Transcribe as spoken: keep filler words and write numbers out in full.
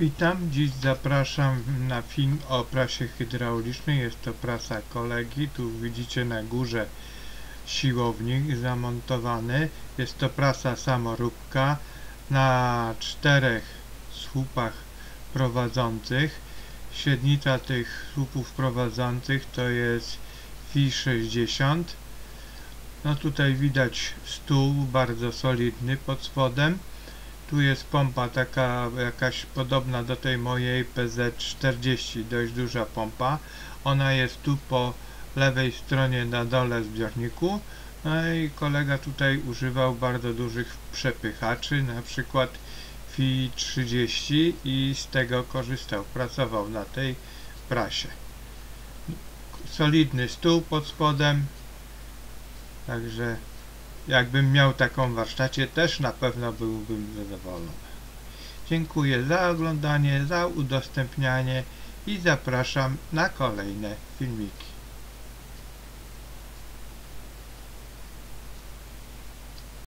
Witam, dziś zapraszam na film o prasie hydraulicznej. Jest to prasa kolegi. Tu widzicie na górze siłownik zamontowany. Jest to prasa samoróbka na czterech słupach prowadzących. Średnica tych słupów prowadzących to jest Fi sześćdziesiąt. No tutaj widać stół bardzo solidny pod spodem. Tu jest pompa taka jakaś podobna do tej mojej P Z czterdzieści, dość duża pompa. Ona jest tu po lewej stronie na dole zbiorniku. No i kolega tutaj używał bardzo dużych przepychaczy, na przykład Fi trzydzieści, i z tego korzystał, pracował na tej prasie. Solidny stół pod spodem, także jakbym miał taką w warsztacie, też na pewno byłbym zadowolony. Dziękuję za oglądanie, za udostępnianie i zapraszam na kolejne filmiki.